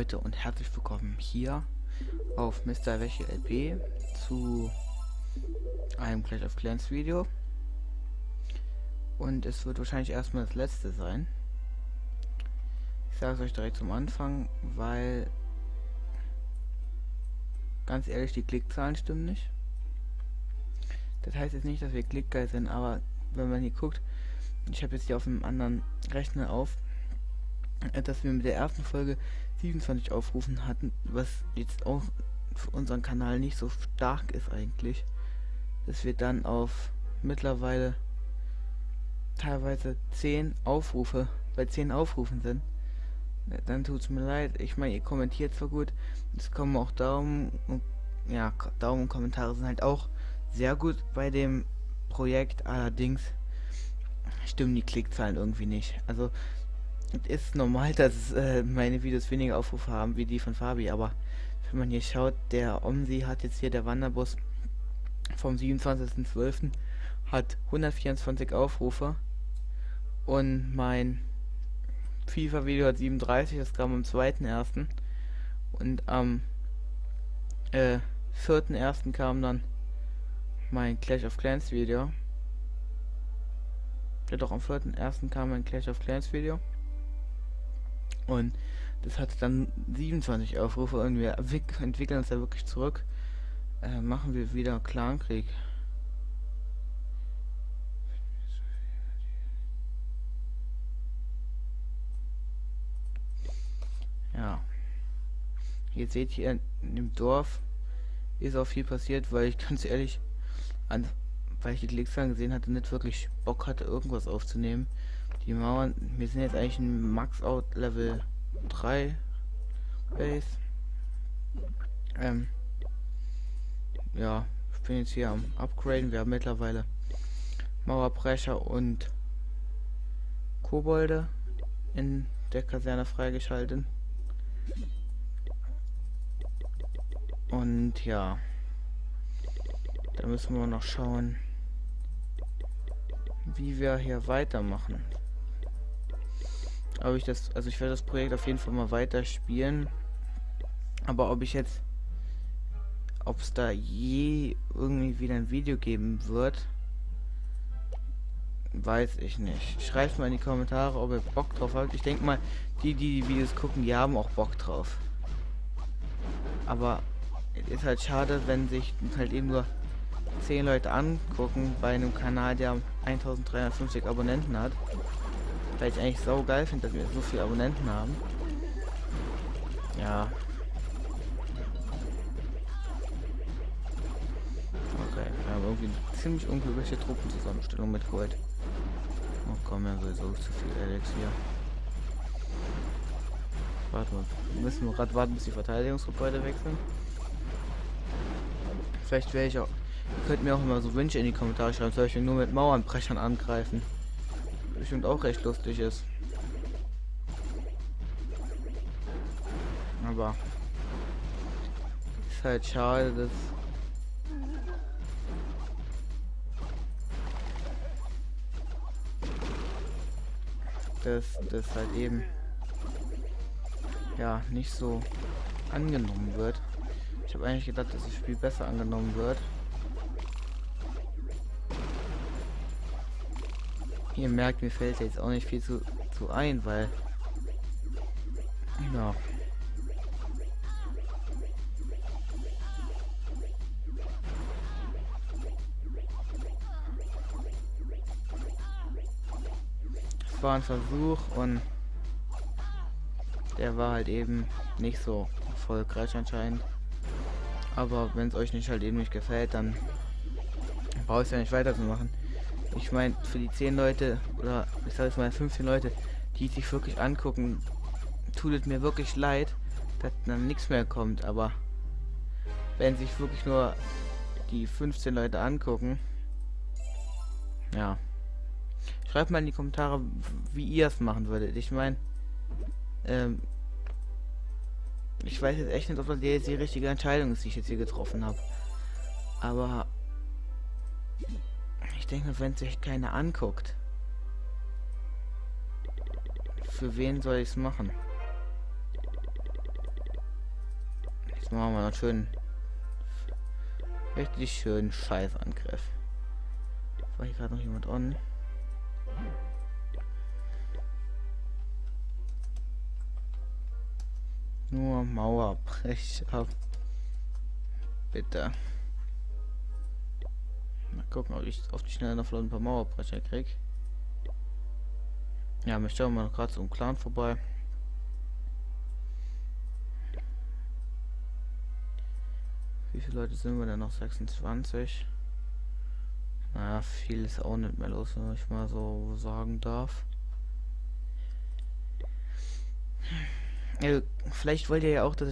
Leute und herzlich willkommen hier auf MrWaeschi LP zu einem Clash of Clans Video, und es wird wahrscheinlich erstmal das letzte sein. Ich sage es euch direkt zum Anfang, weil ganz ehrlich, die Klickzahlen stimmen nicht. Das heißt jetzt nicht, dass wir klickgeil sind, aber wenn man hier guckt, ich habe jetzt hier auf einem anderen Rechner auf, dass wir mit der ersten Folge 27 Aufrufen hatten, was jetzt auch für unseren Kanal nicht so stark ist eigentlich, dass wir dann auf mittlerweile teilweise 10 Aufrufe, bei 10 Aufrufen sind. Dann tut's mir leid. Ich meine, ihr kommentiert zwar gut, es kommen auch Daumen und ja, Daumen und Kommentare sind halt auch sehr gut bei dem Projekt, allerdings stimmen die Klickzahlen irgendwie nicht. Also es ist normal, dass meine Videos weniger Aufrufe haben wie die von Fabi, aber wenn man hier schaut, der Omsi hat jetzt hier, der Wanderbus vom 27.12. hat 124 Aufrufe und mein FIFA Video hat 37, das kam am 2.1. und am 4.1. kam dann mein Clash of Clans Video. Ja doch, am 4.1. kam mein Clash of Clans Video. Und das hatte dann 27 Aufrufe und wir entwickeln uns ja wirklich zurück. Machen wir wieder Clankrieg. Ja. Jetzt seht ihr, in dem Dorf ist auch viel passiert, weil ich ganz ehrlich, weil ich die Klickzahlen gesehen hatte, nicht wirklich Bock hatte, irgendwas aufzunehmen. Die Mauern, wir sind jetzt eigentlich ein Max-Out Level 3 Base. Ja, ich bin jetzt hier am Upgraden. Wir haben mittlerweile Mauerbrecher und Kobolde in der Kaserne freigeschaltet. Und ja, da müssen wir noch schauen, wie wir hier weitermachen. Ob ich das, also ich werde das Projekt auf jeden Fall mal weiter spielen, aber ob ich jetzt, ob es da je irgendwie wieder ein Video geben wird, weiß ich nicht. Schreibt mal in die Kommentare, ob ihr Bock drauf habt. Ich denke mal, die Videos gucken, die haben auch Bock drauf. Aber es ist halt schade, wenn sich halt eben nur 10 Leute angucken bei einem Kanal, der 1350 Abonnenten hat. Weil ich eigentlich sau geil finde, dass wir so viele Abonnenten haben. Ja. Okay, wir haben irgendwie eine ziemlich unglückliche Truppenzusammenstellung mit Gold. Oh komm, ja sowieso zu viel Elixier. Warte mal, müssen wir gerade warten, bis die Verteidigungsgebäude wechseln. Vielleicht wäre ich auch... Ihr könnt mir auch immer so Wünsche in die Kommentare schreiben, soll ich nur mit Mauernbrechern angreifen. Bestimmt auch recht lustig ist. Aber ist halt schade, dass das halt eben ja nicht so angenommen wird. Ich habe eigentlich gedacht, dass das Spiel besser angenommen wird. Ihr merkt, mir fällt jetzt auch nicht viel zu ein, weil ja. Es war ein Versuch und der war halt eben nicht so erfolgreich anscheinend. Aber wenn es euch nicht halt eben nicht gefällt, dann brauche ich es ja nicht weiterzumachen. Ich meine, für die 10 Leute, oder ich sage jetzt mal 15 Leute, die sich wirklich angucken, tut es mir wirklich leid, dass dann nichts mehr kommt. Aber wenn sich wirklich nur die 15 Leute angucken, ja, schreibt mal in die Kommentare, wie ihr es machen würdet. Ich meine, ich weiß jetzt echt nicht, ob das die richtige Entscheidung ist, die ich jetzt hier getroffen habe. Aber ich denke, wenn sich keiner anguckt, für wen soll ich es machen? Jetzt machen wir noch schön. Richtig schön Scheißangriff. War hier gerade noch jemand on? Nur Mauerbrecher. Bitte. Mal gucken, ob ich auf die Schnelle noch ein paar Mauerbrecher krieg. Ja, wir schauen mal gerade so einen Clan vorbei. Wie viele Leute sind wir denn noch? 26. Naja, viel ist auch nicht mehr los, wenn ich mal so sagen darf. Also, vielleicht wollt ihr ja auch, dass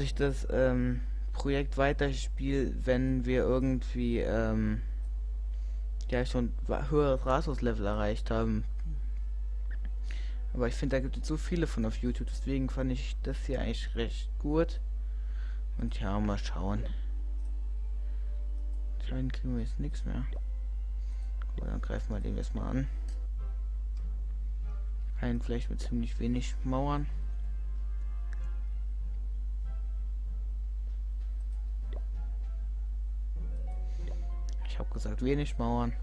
ich das Projekt weiterspiele, wenn wir irgendwie ja schon höheres Rasus-Level erreicht haben. Aber ich finde, da gibt es so viele von auf YouTube, deswegen fand ich das hier eigentlich recht gut. Und ja, mal schauen. Anscheinend kriegen wir jetzt nichts mehr. Aber dann greifen wir den jetzt mal an. Einen vielleicht mit ziemlich wenig Mauern. Ich habe gesagt, wenig Mauern.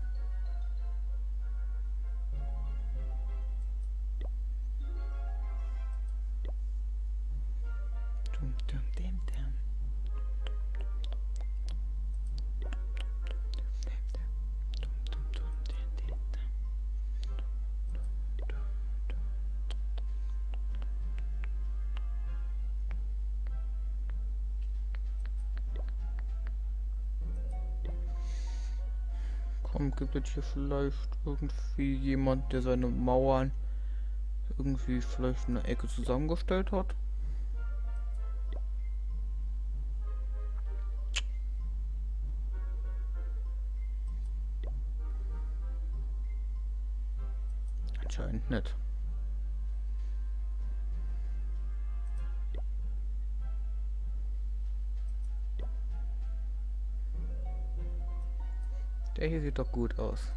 Gibt es hier vielleicht irgendwie jemand, der seine Mauern irgendwie vielleicht in der Ecke zusammengestellt hat? Anscheinend nicht. Der hier sieht doch gut aus.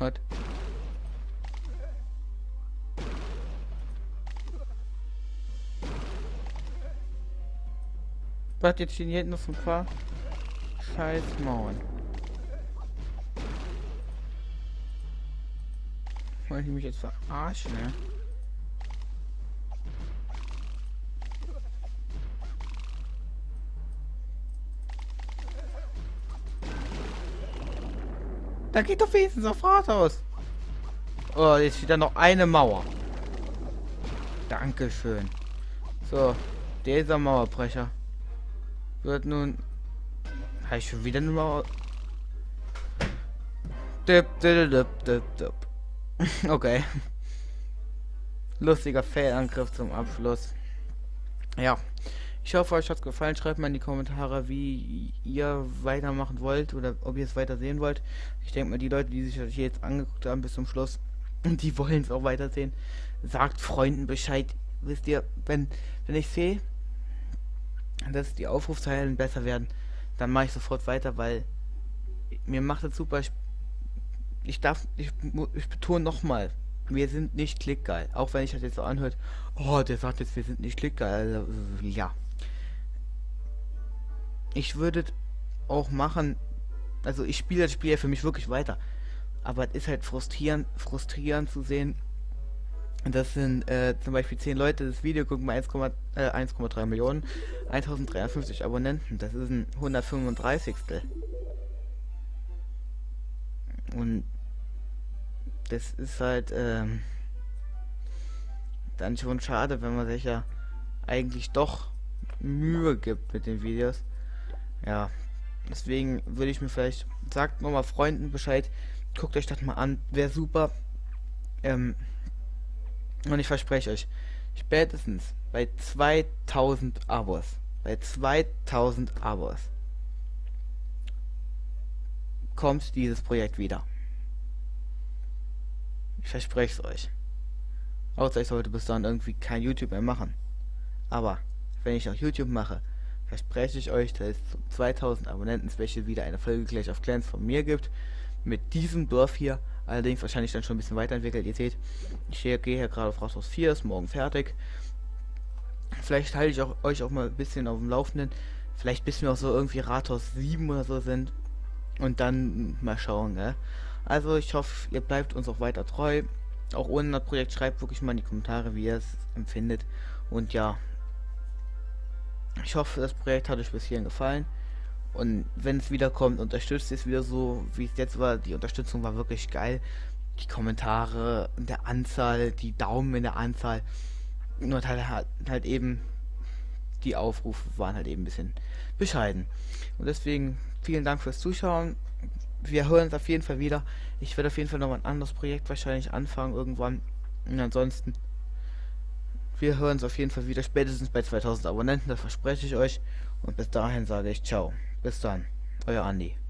Hat. Warte, jetzt stehen hier hinten noch so ein paar scheiß Mauern. Wollte ich mich jetzt verarschen, ne? Da geht doch wenigstens sofort aus. Oh, jetzt steht da noch eine Mauer. Dankeschön. So, dieser Mauerbrecher wird nun... Habe ich schon wieder eine Mauer? Okay. Lustiger Fehlangriff zum Abschluss. Ja. Ich hoffe, euch hat es gefallen. Schreibt mal in die Kommentare, wie ihr weitermachen wollt oder ob ihr es weiter sehen wollt. Ich denke mal, die Leute, die sich das hier jetzt angeguckt haben bis zum Schluss und die wollen es auch weitersehen, sagt Freunden Bescheid. Wisst ihr, wenn ich sehe, dass die Aufrufzahlen besser werden, dann mache ich sofort weiter, weil mir macht es super. Ich betone nochmal. Wir sind nicht klickgeil. Auch wenn ich das jetzt so anhört, oh, der sagt jetzt, wir sind nicht klickgeil. Also, ja. Ich würde auch machen, also ich spiele das Spiel ja für mich wirklich weiter, aber es ist halt frustrierend zu sehen, das sind zum Beispiel 10 Leute, das Video gucken mal 1,3 Millionen, 1350 Abonnenten, das ist ein 135. Und das ist halt dann schon schade, wenn man sich ja eigentlich doch Mühe gibt mit den Videos. Ja, deswegen würde ich mir vielleicht, sagt nochmal Freunden Bescheid, guckt euch das mal an, wäre super. Und ich verspreche euch, spätestens bei 2000 Abos, bei 2000 Abos kommt dieses Projekt wieder. Ich verspreche es euch. Außer ich sollte bis dann irgendwie kein YouTube mehr machen. Aber wenn ich noch YouTube mache, verspreche ich euch, dass es 2000 Abonnenten Special wieder eine Folge Clash of Clans von mir gibt. Mit diesem Dorf hier, allerdings wahrscheinlich dann schon ein bisschen weiterentwickelt. Ihr seht, ich gehe hier gerade auf Rathaus 4, ist morgen fertig. Vielleicht halte ich euch auch mal ein bisschen auf dem Laufenden. Vielleicht bis wir auch so irgendwie Rathaus 7 oder so sind. Und dann mal schauen, gell? Also ich hoffe, ihr bleibt uns auch weiter treu. Auch ohne das Projekt, schreibt wirklich mal in die Kommentare, wie ihr es empfindet. Und ja, ich hoffe, das Projekt hat euch bis hierhin gefallen. Und wenn es wiederkommt, unterstützt es wieder so, wie es jetzt war. Die Unterstützung war wirklich geil. Die Kommentare in der Anzahl, die Daumen in der Anzahl. Nur halt eben, die Aufrufe waren halt eben ein bisschen bescheiden. Und deswegen vielen Dank fürs Zuschauen. Wir hören uns auf jeden Fall wieder. Ich werde auf jeden Fall noch mal ein anderes Projekt wahrscheinlich anfangen irgendwann. Und ansonsten, wir hören uns auf jeden Fall wieder, spätestens bei 2000 Abonnenten, das verspreche ich euch. Und bis dahin sage ich ciao. Bis dann, euer Andi.